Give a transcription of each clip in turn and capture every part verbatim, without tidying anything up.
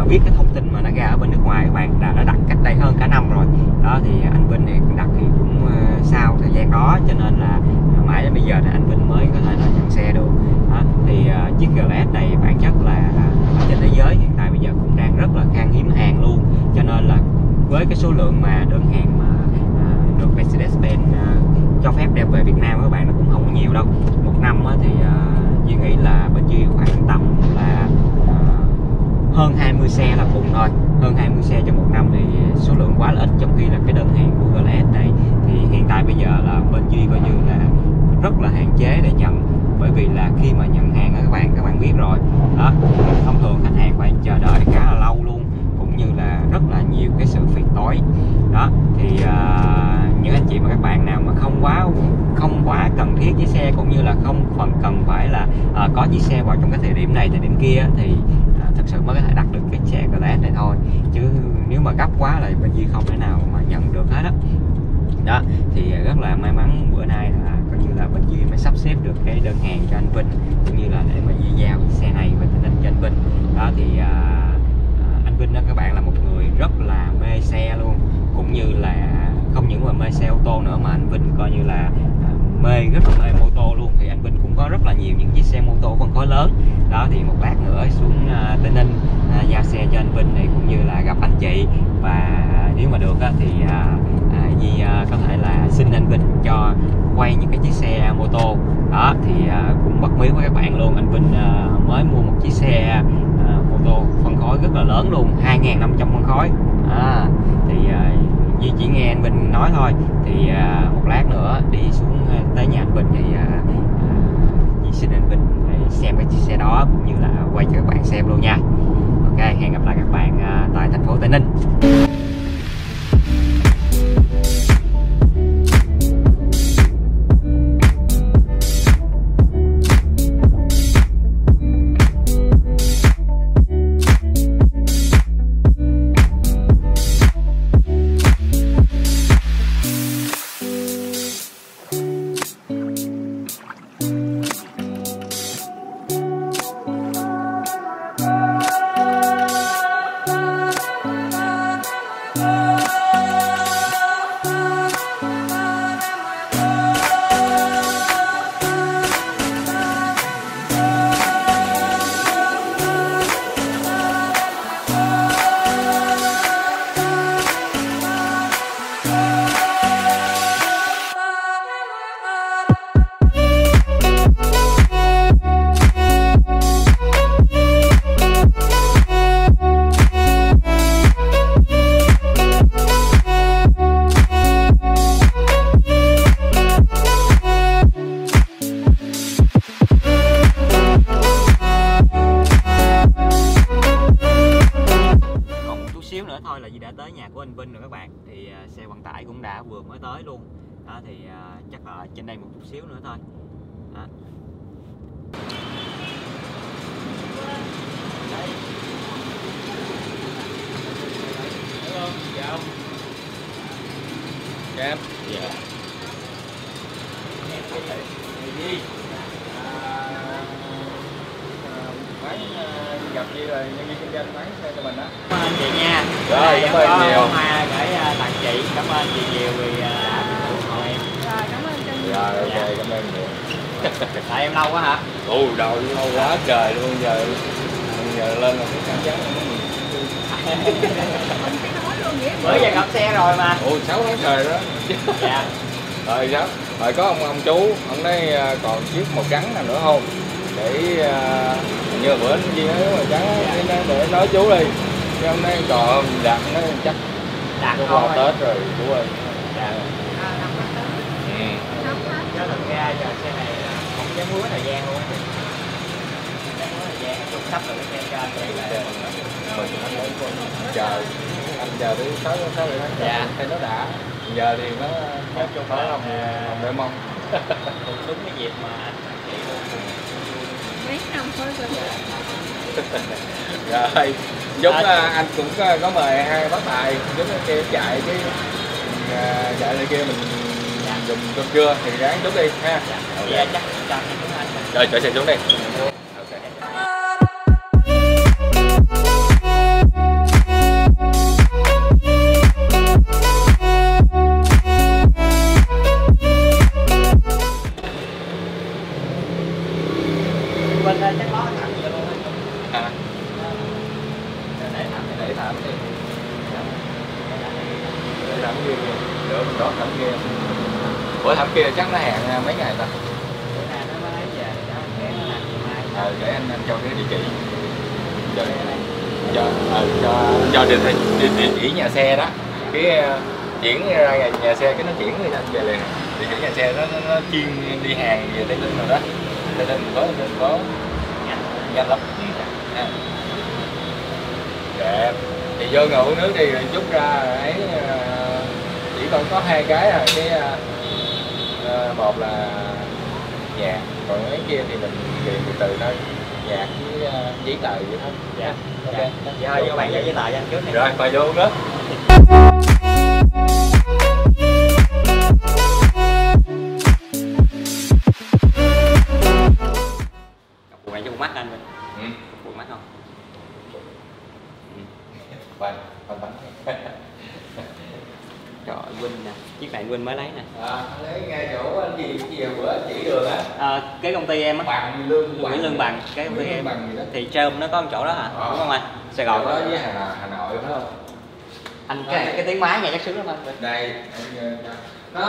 mà biết cái thông tin mà nó ra ở bên nước ngoài các bạn, là đã đặt cách đây hơn cả năm rồi đó. Thì anh Vinh thì đặt thì cũng sau thời gian đó, cho nên là mãi đến bây giờ thì anh Vinh mới có thể là nhận xe được đó. Thì chiếc giê lờ ét này bản chất là trên thế giới hiện tại bây giờ cũng đang rất là khan hiếm hàng luôn, cho nên là với cái số lượng mà đơn hàng mà được Mercedes Benz cho phép đem về Việt Nam các bạn, nó cũng không có nhiều đâu. Một năm thì Duy nghĩ là bên Duy khoảng tầm là hơn hai mươi xe là cùng thôi, hơn hai mươi xe trong một năm thì số lượng quá là ít, trong khi là cái đơn hàng của giê lờ ét này thì hiện tại bây giờ là bên Duy coi như là rất là hạn chế để nhận, bởi vì là khi mà nhận hàng các bạn các bạn biết rồi đó, thông thường khách hàng phải chờ đợi khá là lâu luôn, cũng như là rất là nhiều cái sự phiền toái đó. Thì uh, những anh chị và các bạn nào mà không quá không quá cần thiết với xe, cũng như là không còn cần phải là uh, có chiếc xe vào trong cái thời điểm này thời điểm kia, thì thực sự mới có thể đặt được cái xe giê lờ ét này thôi, chứ nếu mà gấp quá là bên Duy không thể nào mà nhận được hết đó. Đó thì rất là may mắn bữa nay là coi như là bên Duy mới sắp xếp được cái đơn hàng cho anh Vinh, cũng như là để mà Duy giao cái xe này về Tây Ninh cho anh Vinh đó. Thì à, anh Vinh đó các bạn là một người rất là mê xe luôn, cũng như là không những mà mê xe ô tô nữa, mà anh Vinh coi như là mê rất là mê mô tô luôn. Thì anh Vinh cũng có rất là nhiều những chiếc xe mô tô phân khối lớn đó. Thì một lát nữa xuống uh, Tây Ninh uh, giao xe cho anh Vinh này, cũng như là gặp anh chị, và nếu mà được uh, thì uh, Duy uh, có thể là xin anh Vinh cho quay những cái chiếc xe mô tô đó. Thì uh, cũng bật mí với các bạn luôn, anh Vinh uh, mới mua một chiếc xe uh, mô tô phân khối rất là lớn luôn, hai nghìn năm trăm phân khối à. Thì uh, Duy chỉ nghe anh Vinh nói thôi. Thì uh, một lát nữa đi xuống uh, tới nhà anh Vinh thì uh, uh, Duy xin anh Vinh xem cái chiếc xe đó, cũng như là quay cho các bạn xem luôn nha. Ok, hẹn gặp lại các bạn uh, tại thành phố Tây Ninh. Trên đây một chút xíu nữa thôi đó. Chào. Chào. Dạ. Gặp Duy rồi, nhân viên kinh doanh bán xe cho mình đó. Cảm ơn chị nha. Rồi, cảm ơn nhiều. Để tặng chị, cảm ơn chị nhiều vì đã ủng hộ em. Rồi, cảm ơn. Rồi, ok, dạ. Cảm ơn nhiều. Tại em lâu quá hả? Ồ, đầu lâu quá trời luôn, giờ giờ lên là cái cảm giác bữa giờ gặp xe rồi mà. Ồ, sáu tháng trời đó. Dạ. Rồi đó. Rồi có ông ông chú, ông nói còn chiếc màu trắng nào nữa không? Để uh, như bữa anh Duy nói màu trắng dạ. Để nói chú đi. Chứ ông nói còn đặt nó chắc đặt qua Tết rồi chú ơi. Dạ. Đó, thật ra giờ xe này không dám hứa thời gian luôn, dám hứa thời gian cũng sắp được cái xe cho anh vậy là mình chờ anh chờ tới sáu sáu bảy tháng dạ thì nó đã giờ thì nó nói chung phải lòng để mong cũng đúng cái dịp mà anh chị luôn mấy năm thôi rồi rồi giúp anh cũng có mời hai bác tài giúp nó kêu chạy cái chạy lên kia mình dùng cơm trưa thì ráng chút đi ha. Dạ, okay. Dạ, chắc chắn chúng anh. Rồi chở xe xuống đi. Ok. làm gì làm kia được đó thảm kia. Bữa thảm kia chắc nó hẹn mấy ngày ta. Ờ, để anh anh cho cái địa chỉ chờ chờ cho địa chỉ địa chỉ nhà xe đó, cái chuyển ra nhà xe cái nó chuyển thì anh về liền. Địa chỉ nhà xe nó nó, nó chuyên đi hàng về Tây Ninh rồi đó. Tây Ninh có Tây Ninh có nhanh lắm. À. Đẹp. Thì vô ngồi uống nước đi rồi chút ra ấy, chỉ còn có hai cái là cái uh, một là nhạc, còn cái kia thì mình ghi từ từ thôi, nhạc với uh, giấy tờ vậy thôi. Dạ. Ok. Dạ. Dạ. Dạ. Vô bàn giấy tờ cho anh trước này. Rồi, mời vô uống nước. Cặp này cho mắt anh mình. Ừ. Buồn mắt không? Bánh, bánh, bánh. Trời ơi, Vinh nè, chiếc này Vinh mới lấy nè. À, lấy ngay chỗ anh gì cái gì bữa anh chỉ đường á. À, cái công ty em á. Bằng lương bằng. Lương bằng, cái công ty em. Thì Trơm nó có một chỗ đó hả? À, đúng không anh? Sài Gòn đó với Hà, Hà Nội phải không? Anh cái à, cái tiếng máy nghe chắc sướng lắm anh. Đây, nó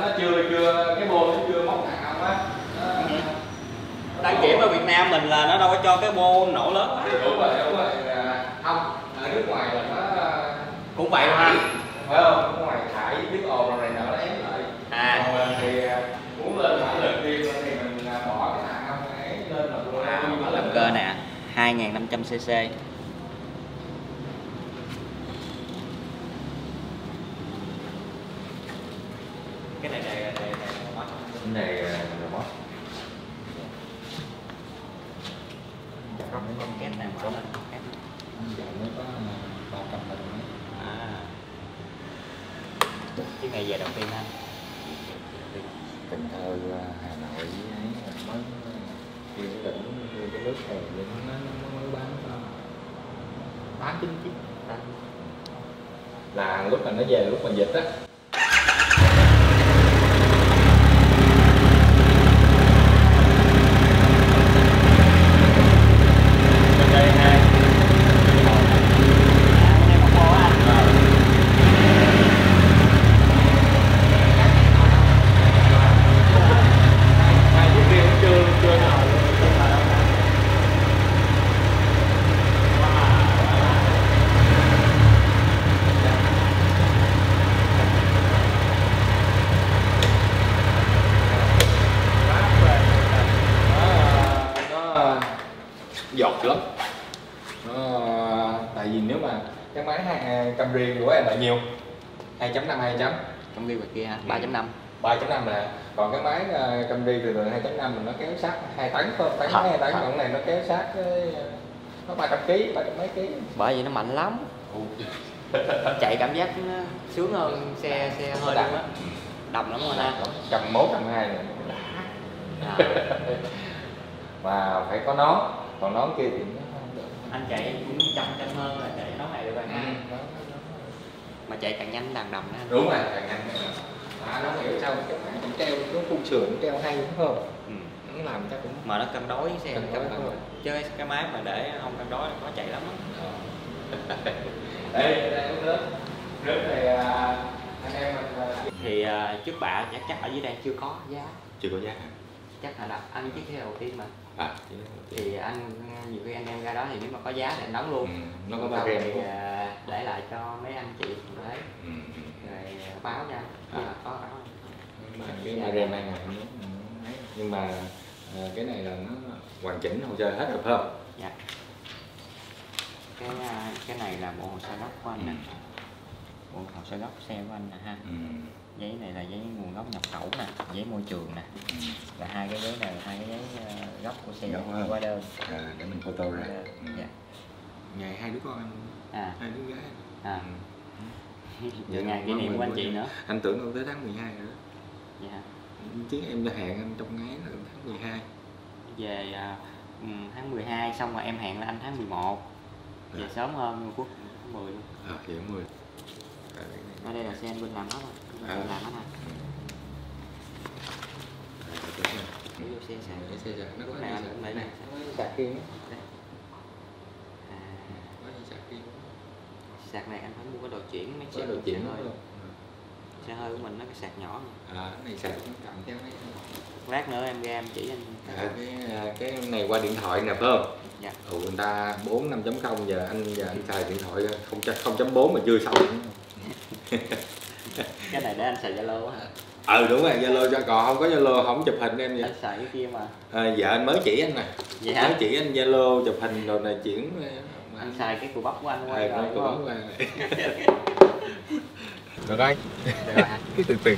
nó chưa chưa cái bô nó chưa móc nào á. Đăng kiểm ở Việt Nam mình là nó đâu có cho cái bô nổ lớn quá. Đúng rồi, đúng rồi. Không, ở nước ngoài là nó cũng vậy ha. Phải không? Nước ngoài thải biết ồn này nọ nó ém lại. À. Còn thì muốn lên thả lần tiên thì mình bỏ cái thả không để lên là luôn. À, động cơ nè, hai nghìn năm trăm xê xê. Cái này này này này này này mở lên. Mới có ba trăm đồng. À. Cái ngày về đầu tiên anh Cần Thơ, Hà Nội ấy mới đi tỉnh cái nước này nên nó mới bán tám chín chín. Là lúc mà nó về lúc mà dịch á. Nhiều hai chấm năm hai chấm Camry ngoài kia hả? ba chấm năm ba chấm năm là còn cái máy uh, Camry từ từ hai chấm năm nó kéo sát hai tấn thôi, tấn hai tấn, còn này nó kéo sát cái, nó ba trăm ký, ba trăm mấy ký. Bởi vì nó mạnh lắm. Chạy cảm giác nó sướng hơn xe xe hơi đậm á. Đầm lắm anh ha. Cầm mốt cầm hai này. À. Mà phải có nón, còn nón kia thì nó không được. Anh chạy cũng chăm chăm hơn là chạy nón này được anh ha. Ừ. Mà chạy càng nhanh đàn đồng đó anh. Đúng rồi, càng nhanh đàn đồng. À, nó hiểu sao các bạn cũng treo, nó phun sườn cũng treo hay đúng không? Ừ. Nó làm chắc cũng... Mà nó cân đối với xe. Cân đối thôi. Chơi cái máy mà để không cân đối nó chạy lắm á. Ừ. Đây, đây uống nước. Nước này anh em mình... Thì trước bạ chắc chắc ở dưới đây chưa có giá. Chưa có giá hả? Chắc là đặt anh chiếc xe đầu tiên mà. À, thì anh nhiều khi anh em ra đó thì nếu mà có giá thì anh đóng luôn. Ừ, nó có ba kèm thì để lại cho mấy anh chị đấy. Ừ. Rồi báo nha. À. Là có báo. Nhưng mà cái ba rem này này nhưng mà cái này là nó hoàn chỉnh hồ sơ hết rồi phải không? Dạ. Cái cái này là bộ hồ sơ gốc của anh nè. Ừ. Bộ hồ sơ gốc xe của anh nè ha. Ừ. Giấy này là giấy nguồn gốc nhập khẩu nè, giấy môi trường nè. Ừ. Là hai cái giấy này là hai cái giấy gốc của xe qua đơn. À, để mình photo ra. Ừ. Dạ. Ngày hai đứa con anh. À. Hai đứa gái. À. Ừ. Dạ, ngày kỷ niệm của anh chị nữa. Anh tưởng đâu tới tháng mười hai rồi đó. Dạ. Chứ em đã hẹn anh trong ngái là tháng mười hai. Về uh, tháng mười hai xong rồi em hẹn là anh tháng mười một. Về à. Sớm hơn quốc tháng mười luôn. À, hiểu mười. Ở đây là xe anh Vinh làm hết rồi. À. Làm hết hả? Cái vô xe sạc, cái xe sạc, nó có cái sạc này, nó có cái sạc kia. Có cái sạc kia. sạc này anh phải mua cái đồ chuyển, máy sạc đồ chuyển thôi. Xe hơi của mình nó cái sạc nhỏ nha. À, cái này sạc cũng cầm theo máy. Lát nữa em ra em chỉ anh. À, cái, cái này qua điện thoại nè phải không? Dạ. Ừ, người ta bốn, năm chấm không giờ anh giờ anh xài điện thoại không chấm bốn mà chưa xong. Cái này để anh xài Zalo hả? Ừ đúng rồi, Zalo cho còn không có Zalo không chụp hình em vậy. Anh xài cái kia mà. À, dạ anh mới chỉ anh nè. Dạ hả? Mới chỉ anh Zalo chụp hình rồi này chuyển. Anh xài cái cùi bắp của anh qua à, rồi. Cùi bắp của anh. Được rồi. Được rồi. Từ từ.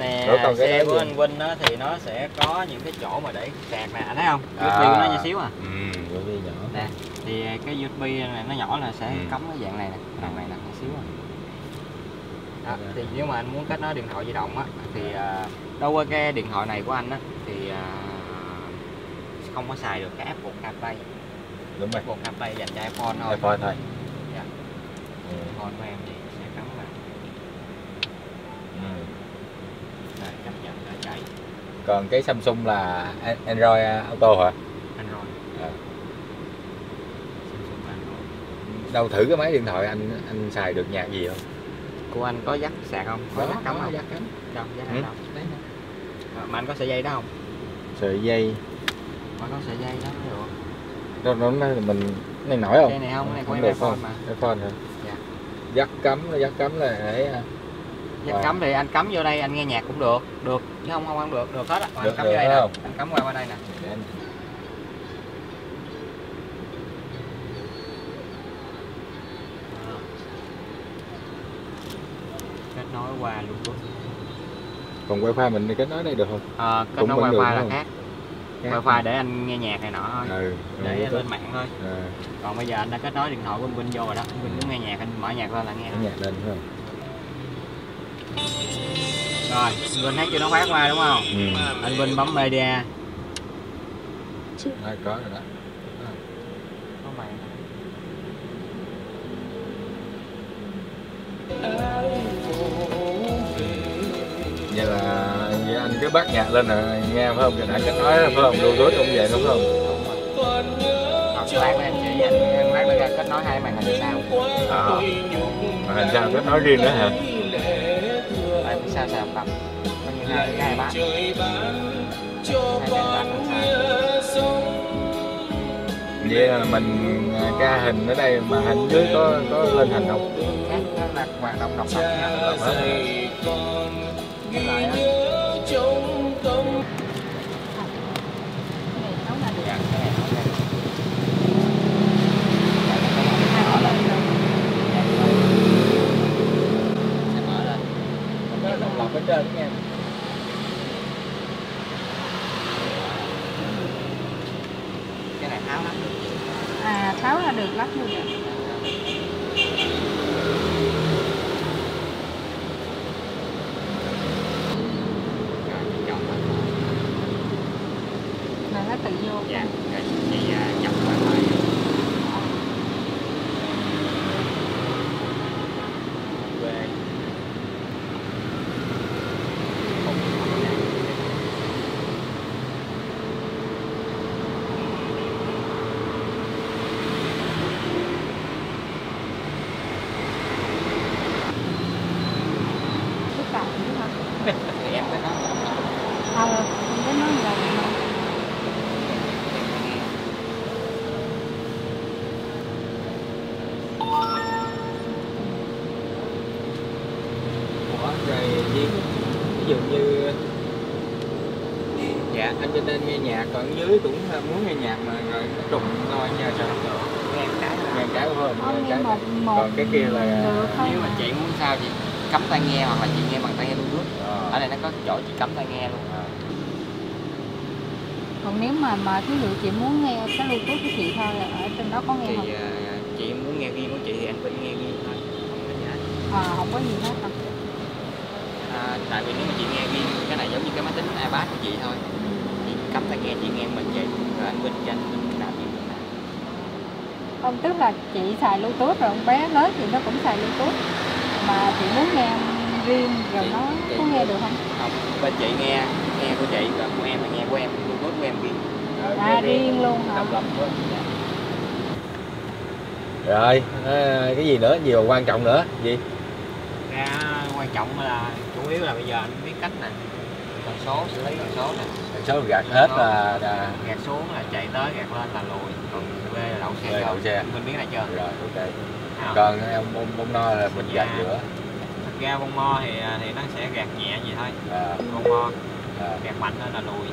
Nè, xe của anh Vinh đó thì nó sẽ có những cái chỗ mà để sạc nè, anh thấy không? u ét bê à, của nó nhỏ xíu à. Ừ, u ét bê nhỏ. Nè, thì cái u ét bê này nó nhỏ là sẽ ừ. cắm cái dạng này nè, đoạn này nè, nhỏ xíu à. Đó, ừ. Thì nếu mà anh muốn kết nối điện thoại di động á, thì đâu qua cái điện thoại này của anh á, thì không có xài được cái app của CarPlay. Đúng rồi. App của CarPlay dành cho iPhone thôi. iPhone thôi. Dạ. Ừ. iPhone của em thì sẽ cắm vào. Ừ. Còn cái Samsung là Android Auto hả? Android. À. Samsung Android. Đâu thử cái máy điện thoại anh anh xài được nhạc gì không? Của anh có dắt sạc không? Có dắt cắm không? Dắt cắm. Đâu, dắt ừ. đâu. Mà anh có sợi dây đó không? Sợi dây. Mà có sợi dây đó mới được. Đâu nó mình cái này nổi không? Cái này không, cái này của em iPhone mà. iPhone hả? Dạ. Dắt cắm, dắt cắm là để anh à. Cắm thì anh cắm vô đây anh nghe nhạc cũng được, được chứ không không ăn được, được hết á. Anh cắm vô đây nè, anh cắm qua qua đây nè. Kết nối qua Bluetooth. Còn wifi mình thì kết nối đây được không? À, kết nối wifi là khác. Wifi để anh nghe nhạc này nọ thôi, ừ, để lên mạng thôi. À. Còn bây giờ anh đã kết nối điện thoại của anh Vinh vô rồi đó, anh Vinh muốn nghe nhạc anh mở nhạc lên là nghe. Mở nhạc lên phải không? Rồi, Vinh thấy chưa nó phát qua đúng không? Ừ. Anh Vinh bấm media. Đây có rồi đó. Có mày. Vậy là vậy anh cứ bắt nhạc lên rồi nghe phải không? Thì đã kết nối phải không? Bluetooth cũng vậy đúng không? Còn lát nữa em chỉ anh lát nữa ra kết nối hai màn hình sao? Ờ. Màn hình sao kết nối riêng đó hả? Sao sao tập bao nhiêu ngày ngày bạn vậy là mình ca hình ở đây mà hình dưới có có lên hình không? Khác nó là hoạt động độc lập nha. Cái lại á. Ở trên nha. Cái này tháo lắp được. À tháo là được lắp luôn rồi. Là nó tự vô. Dạ. Rồi chị nhập qua lại. Về. Còn dưới cũng muốn nghe nhạc mà rồi nó trùng ngồi nhờ cho nó được. Nghe cái nghe cái hơn, cái còn cái kia là nếu mà chị muốn sao chị cắm tai nghe hoặc là chị nghe bằng tai nghe Bluetooth. Ờ. Ở đây nó có chỗ chị cắm tai nghe luôn. À. Còn nếu mà mà thí dụ chị muốn nghe cái Bluetooth của chị thôi là ở trên đó có nghe thì, không? Thì uh, chị muốn nghe riêng của chị thì anh vẫn nghe riêng thôi. Ờ à, không có gì hết đâu. À, tại vì nếu mà chị nghe riêng cái này giống như cái máy tính iPad của chị thôi. Cắm tai nghe chị nghe mình vậy rồi anh Vinh cho anh Vinh làm gì cũng làm. Không, tức là chị xài Bluetooth rồi, con bé lớn thì nó cũng xài Bluetooth mà chị muốn nghe riêng rồi chị, nó chị, có nghe được không? Không, bên chị nghe nghe của chị rồi của em là nghe của em Bluetooth của em riêng. À riêng, riêng luôn hả? Độc lập của em. Rồi à, cái gì nữa, gì mà quan trọng nữa gì? Ra quan trọng là chủ yếu là bây giờ anh biết cách này, tần số xử lý tần số này, tần số gạt hết là, là gạt xuống là chạy tới, gạt lên là lùi, còn về là đậu xe, đậu xe mình biết là chưa. Rồi ok. À, còn bông bông no là mình gạt giữa. Thật ra bông mo thì thì nó sẽ gạt nhẹ gì thôi. À, bông mo à, gạt mạnh hơn là lùi.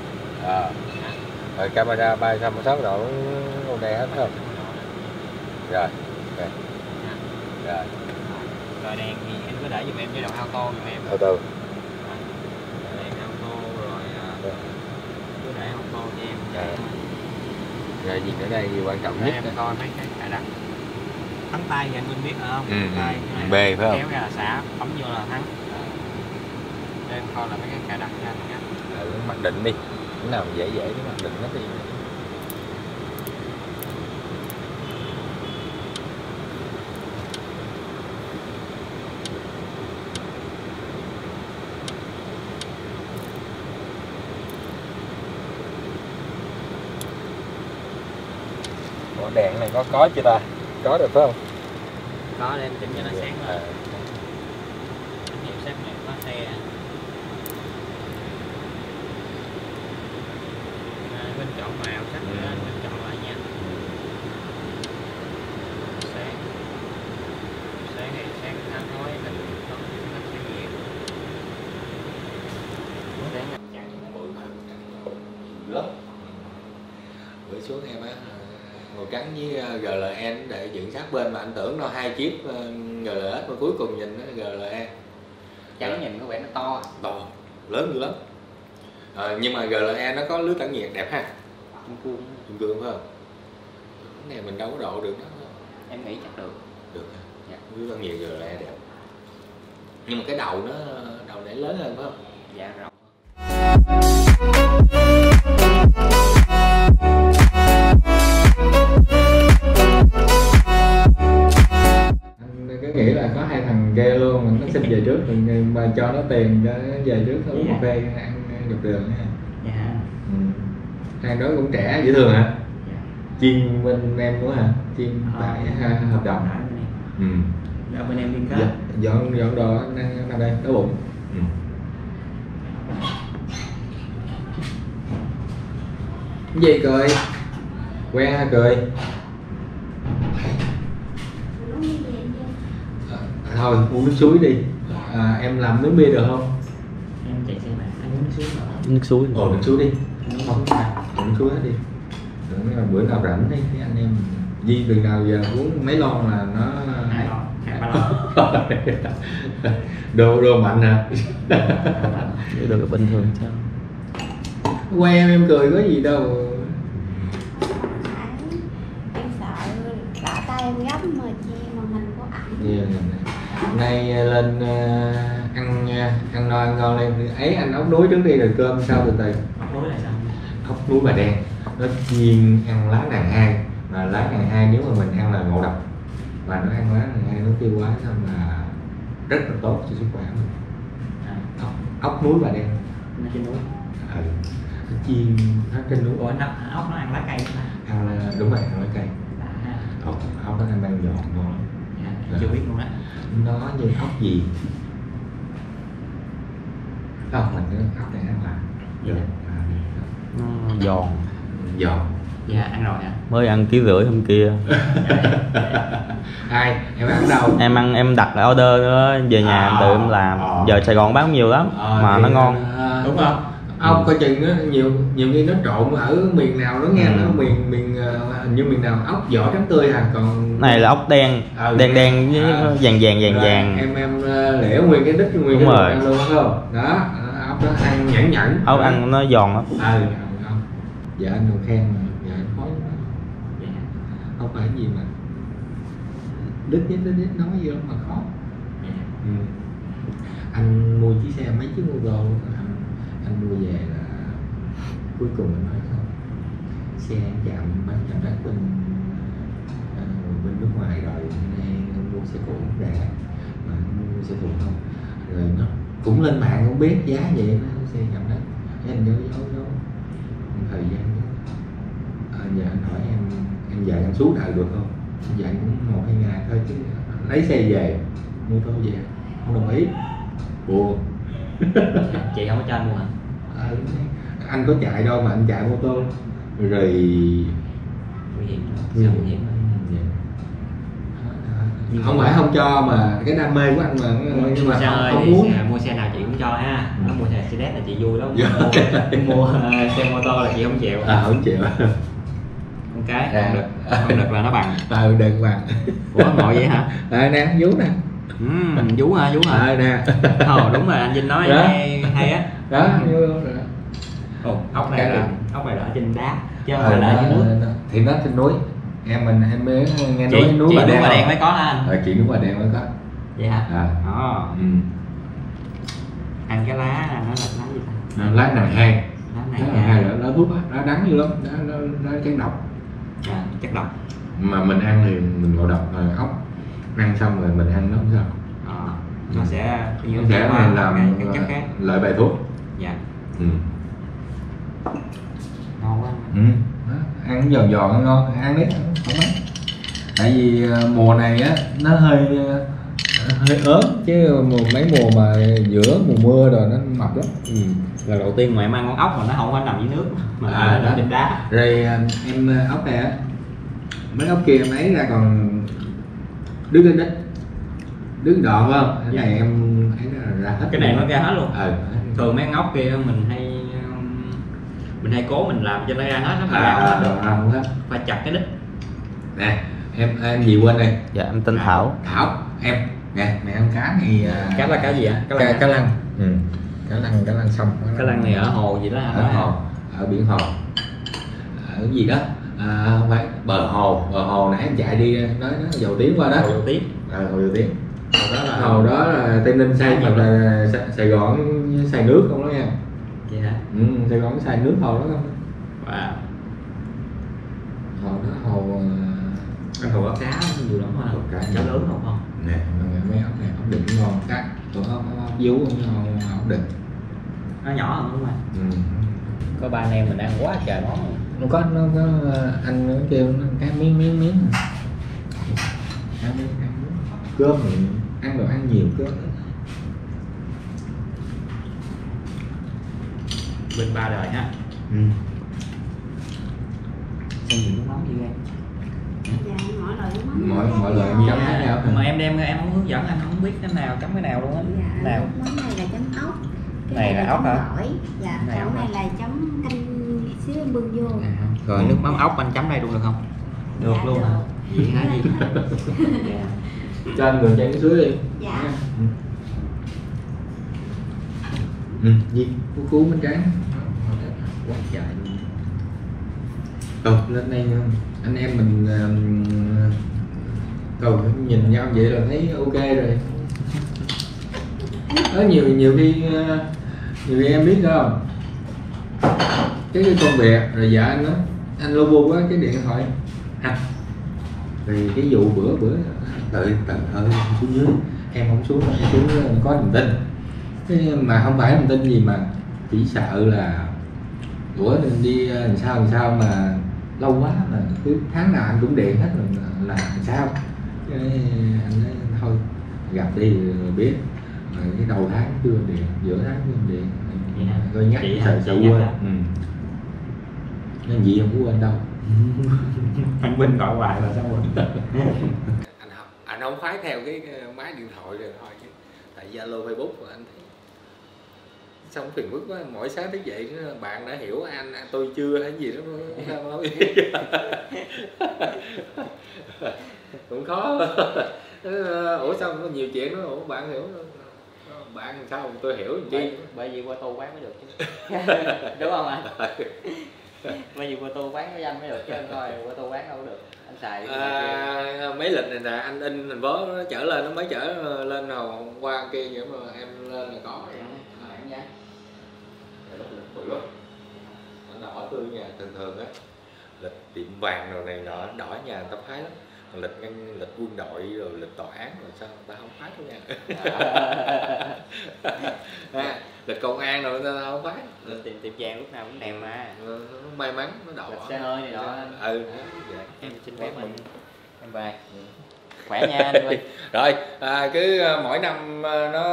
À. À. Rồi camera ba trăm sáu mươi độ con này hết không? Rồi, okay. Rồi. Rồi đèn thì anh cứ để giùm em chế độ auto giùm em. Auto. Rồi. Đèn auto rồi uh, cứ để auto cho em. Rồi. Rồi gì nữa đây gì quan trọng nhất? Em coi mấy cái cài đặt. Thắng tay thì anh Vinh biết rồi không? Ừ. Tay B phải không? Kéo ra là xả, bấm vô là thắng. Để em coi là mấy cái cài đặt nha anh nhé. Ừ, mặc định đi. Cái nào dễ dễ cái mặc định nó đi. Đèn này có có chưa ta? Có được phải không? Có nên chỉnh cho nó sáng lên. Tín hiệu sáng này có xe. Bên chọn màu sắc nữa, bên chọn lại nha. Sáng. Sáng này sáng anh nói mình không nó sẽ nhiều. Sáng này chạy bự lớn. Bự xuống em á. Ngồi cắn với giê lờ e để dựng sát bên mà anh tưởng nó hai chiếc giê lờ ét mà cuối cùng nhìn nó giê lờ e. Chẳng nhìn có vẻ nó to. To, lớn dữ lắm. À, nhưng mà giê lờ e nó có lưới tản nhiệt đẹp ha. Chung cương. Chung cương phải không? Cái này mình đâu có độ được đó. Em nghĩ chắc được. Được ha. Dạ. Lưới tản nhiệt giê lờ e đẹp. Nhưng mà cái đầu nó đầu để lớn hơn phải không? Dạ rộng. Nghĩ là có hai thằng ghê luôn, mình nó xin về trước mình mà cho nó tiền cho nó về trước thôi, uống cà phê ăn dọc đường nha. Dạ. Ừ. Hàng đó cũng trẻ dễ thương hả? Dạ. Chuyên bên em nữa hả? Chuyên tại hợp đồng hả? Ừ. Dạ bên em liên kết. Dạ. Dọn dọn đồ đang nằm đây, đói bụng. Ừ. Cái gì cười? Quen ha cười. Thôi uống nước suối đi. À, em làm nước bia được không? Em chạy xe mà anh uống nước suối mà. Nước suối. Ồ nước suối đi. Không uống nước suối hết đi. Tưởng là bữa nào rảnh đi với anh em. Duy từ nào giờ uống mấy lon là nó. Hai lon. Hai ba lon. Đồ đồ mạnh hả? Được bình thường sao? Quay em em cười có gì đâu. Em sợ cả tay em gấp mà chi mà mình có ảnh. Hôm nay lên uh, ăn uh, ăn no ăn ngon lên ấy anh ốc núi trước đi rồi cơm sao từ từ. Ốc núi là sao? Ốc núi Bà Đen nó chiên ăn lá nàng hai, mà lá nàng hai nếu mà mình ăn là ngộ độc, mà nó ăn lá nàng hai nó tiêu quá xong là rất là tốt cho sức khỏe mình. À. Ốc, ốc núi Bà Đen nó trên núi. Ừ. Nó chiên nó trên núi. Ủa nó ốc nó ăn lá cây hả? Ăn là đúng rồi, ăn lá cây. À. Ốc ốc nó ăn ban giòn ngon lắm. Dạ, chưa biết luôn á. Nó như ốc gì? Ốc mình cứ ốc này ăn là giòn. Nó giòn. Giòn. Dạ ăn rồi hả? Mới ăn ký rưỡi hôm kia. Ai? Em ăn đâu? Em ăn em đặt lại order nữa về nhà à, tự em làm. À. Giờ Sài Gòn bán nhiều lắm à, mà nó ngon. À, đúng không? Ốc coi chừng nó nhiều nhiều khi nó trộn ở miền nào đó nghe ừ. Nó miền miền hình như miền nào ốc vỏ trắng tươi à, còn này là ốc đen ừ, đen đen với à, vàng vàng vàng vàng em em lẻo nguyên cái đít nguyên đúng cái rồi. Ăn luôn phải không đó ốc nó ăn nhẫn nhẫn ốc ăn rồi. Nó giòn lắm ừ không dạ anh còn khen mà dạ anh khó dạ. Không phải gì mà đít nhít đít nhít nói gì đâu mà khó dạ. Ừ. Anh mua chiếc xe mấy chiếc mua đồ anh mua về là cuối cùng anh nói không xe chạm bán chạm đắt bên à, bên nước ngoài rồi nên anh mua xe cũ rẻ mà anh mua xe cũ không rồi nó cũng lên mạng không biết giá vậy nó xe chạm đắt cái anh nhớ giấu giấu thời gian đó à, giờ anh hỏi em em về anh suốt đời được không dạy cũng một hai ngày thôi chứ lấy xe về mua tô về không đồng ý buồn. Chị không có cho anh mua hả? À, anh có chạy đâu mà anh chạy mô tô rồi nguy hiểm, nguy hiểm. Không phải không cho mà cái đam mê của anh mà, nhưng mà không, không muốn. Mua xe nào chị cũng cho ha, nó mua xe Mercedes là chị vui lắm, mua, mua xe mô tô là chị không chịu. À không chịu. Con cái không à. Được, không được là nó bằng. Ờ à, đừng bằng. Ủa ngồi vậy hả? À, nè vú nè. Ừ, vú hả vú hả? À, nè. Ờ đúng rồi anh Vinh nói đó. Hay hay á. Đó. Ồ ốc này là ốc này là ở trên đá chứ không phải là ở dưới nước. Thì nó trên núi. Em mình em mới nghe nói núi Bà Đen, đen mới có anh. Ờ, chị núi Bà Đen mới có. Vậy hả? À. Đó. Ừ. Ăn cái lá nó là lá gì ta? À, lá này hay. Lá này lá hay là lá thuốc á, lá đắng dữ lắm, nó nó chất độc. À, chất độc. Mà mình ăn thì mình ngộ độc rồi ốc. Ăn xong rồi mình ăn nó không sao. Ờ. Nó ừ. sẽ nó sẽ là làm chất khác. Lợi bài thuốc. Dạ. Ừ. Ngon quá. Ừ. Ăn giòn giòn ngon, ăn đấy không mấy. Tại vì mùa này á nó hơi hơi ớn chứ mùa mấy mùa mà giữa mùa mưa rồi nó mập lắm. Ừ. Là đầu tiên mà em ăn con ốc mà nó không có nằm dưới nước mà à, nó trên đá. Rồi em ốc này á, mấy ốc kia em ấy ra còn đứng lên đít, đứng đòn không? Cái này em thấy nó ra hết. Cái này nó ra hết luôn. Ừ. Thường mấy con ốc kia mình hay mình hay cố mình làm cho nó ra hết, nó ra không hết, phải chặt cái đít nè. Em em gì quên đây? Dạ em tên Thảo. Thảo em nè, mẹ ăn cá thì cá là cá gì ạ? Cá lăng. Cá lăng. Ừ. Cá lăng, cá lăng sông. Cá lăng này ở hồ gì đó hả? Ở hồ, ở biển hồ, ở gì đó không phải bờ hồ, bờ hồ nãy em chạy đi nói nó dầu tiếng qua đó. Dầu tiếng. Ờ hồ dầu tiếng. Hồ đó là hồ đó là Tây Ninh xây mà là Sài Gòn xài nước không đó nha. Vậy hả? Ừ, Sài Gòn xài nước hồ đó không? Wow. Hồ đó hồ... Anh hồ ốc cá nhiều lắm hả? Hồ cá lớn không không? Nè, mấy ốc này ốc đực ngon, cá, tụi ốc vú không, ốc đực. Nó nhỏ hơn đúng không? Ừ. Có ba anh em mình ăn quá trời món. Nó có, nó có, anh nó kêu nó cá miếng miếng miếng. Cá miếng, ăn cơm mình ăn đồ ăn nhiều cơm. Bên ba đời ha. Ừ. Sao nhiều nước mắm vậy em? Dạ, mỗi lời nước mắm. Mỗi mỗi lời chấm cái nào? Mà em đem em không hướng dẫn anh không biết cái nào chấm cái nào luôn á. Dạ, nào? Món này là chấm ốc. Cái này, này là ốc hả? Dạ, cái này, này là chấm canh xíu em bưng vô. À, rồi nước mắm ốc anh chấm đây luôn được không? Được dạ, luôn. Hả? Vậy hả gì? Dạ. Cho anh người chảy cái suối đi. Dạ. Ừ. Ừ, gì? Cú cú bên trái quá trời ừ, lên đây anh em mình cầu uh, nhìn nhau vậy là thấy ok rồi. Có nhiều nhiều khi uh, nhiều khi em biết không cái, cái công việc rồi vợ anh đó anh lô bu quá cái điện thoại ha thì cái vụ bữa bữa tự tự ở xuống dưới em không xuống em xuống có niềm tin. Thế mà không phải niềm tin gì mà chỉ sợ là ủa nên đi làm sao làm sao mà lâu quá mà cứ tháng nào anh cũng điện hết rồi là làm sao. Cái anh nói thôi gặp đi rồi biết rồi cái đầu tháng chưa điện, giữa tháng chưa điện rồi nhắc sợ sợ quên. Ừ. Nên gì không có quên đâu. Anh Vinh gọi hoài là sao quên. Anh không anh không khoái theo cái máy điện thoại rồi thôi chứ tại Zalo Facebook của anh thấy xong phiền phức quá, mỗi sáng thức dậy bạn đã hiểu anh, anh tôi chưa hay gì đó không biết. Cũng khó. Ủa sao có nhiều chuyện đó, ủa bạn hiểu bạn sao mà tôi hiểu gì bởi, bởi vì qua tô quán mới được chứ. Đúng không anh? Bởi vì qua tô quán với anh mới được chứ anh coi qua tô quán đâu có được anh xài à, mấy lịch này nè anh in thành phố nó chở lên nó mới chở lên hồi qua kia vậy mà em lên là có vậy. Lúc nó đỏ tươi nha, thường thường á lịch tiệm vàng rồi này nọ đỏ nhà người ta phái lắm, lịch ngăn lịch quân đội rồi lịch tòa án rồi sao người ta không phái đâu nha. À, lịch công an rồi người ta không phái. Lịch tiệm tiệm vàng lúc nào cũng đẹp mà, may mắn nó đỏ. Lịch xe hơi này nọ. Ừ. Em xin phép mình Em về. Ừ. Khỏe nha anh Vinh. Rồi, à, cứ mỗi năm nó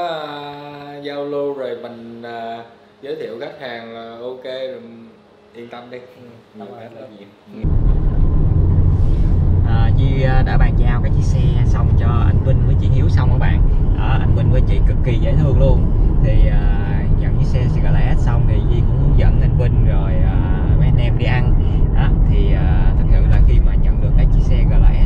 Zalo rồi mình à, giới thiệu khách hàng là ok rồi, yên tâm đi. Ừ. À, Duy đã bàn giao cái chiếc xe xong cho anh Vinh với chị Hiếu xong các bạn. Đó, anh Vinh với chị cực kỳ dễ thương luôn. Thì à, nhận chiếc xe giê lờ e xong thì Duy cũng hướng dẫn anh Vinh rồi à, mấy anh em đi ăn. Đó, thì à, thật sự là khi mà nhận được cái chiếc xe giê lờ e